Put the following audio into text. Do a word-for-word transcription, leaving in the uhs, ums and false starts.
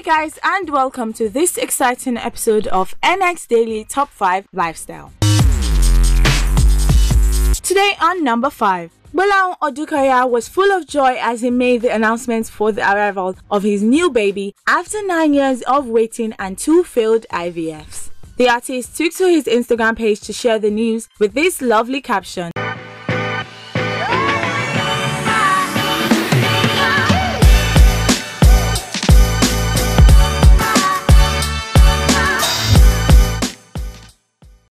Hi guys, and welcome to this exciting episode of N X Daily Top five Lifestyle. Today on number five, Wale Odukoya was full of joy as he made the announcement for the arrival of his new baby after nine years of waiting and two failed I V Fs. The artist took to his Instagram page to share the news with this lovely caption.